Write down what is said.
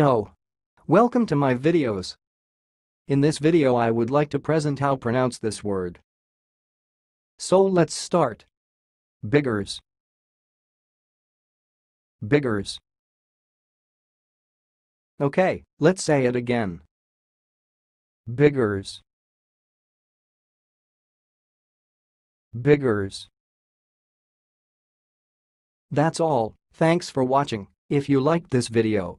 Yo! Welcome to my videos. In this video I would like to present how pronounce this word. So let's start. Biggers. Biggers. Okay, let's say it again. Biggers. Biggers. That's all, thanks for watching. If you liked this video,